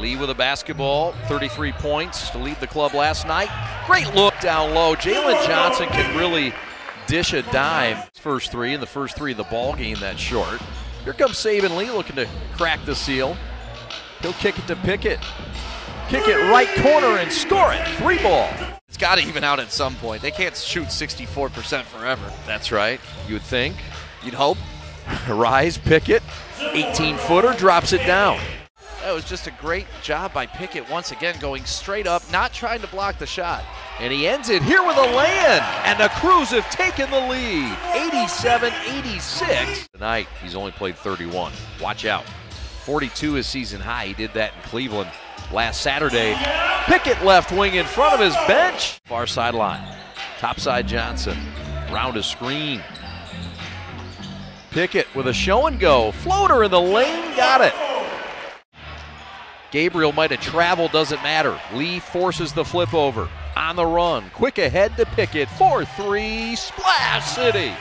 Lee with a basketball, 33 points to lead the club last night. Great look down low. Jalen Johnson can really dish a dime. First three, and the first three of the ball game that's short. Here comes Sabin Lee looking to crack the seal. He'll kick it to Pickett. Kick it right corner and score it. Three ball. It's got to even out at some point. They can't shoot 64% forever. That's right. You would think. You'd hope. Rise, Pickett. 18-footer, drops it down. That was just a great job by Pickett once again, going straight up, not trying to block the shot. And he ends it here with a lay-in, and the Crews have taken the lead, 87-86. Tonight, he's only played 31. Watch out. 42 is season high. He did that in Cleveland last Saturday. Pickett left wing in front of his bench. Far sideline. Topside Johnson. Round a screen. Pickett with a show and go. Floater in the lane. Got it. Gabriel might have traveled, doesn't matter. Lee forces the flip over. On the run, quick ahead to Pickett, 4-3, Splash City.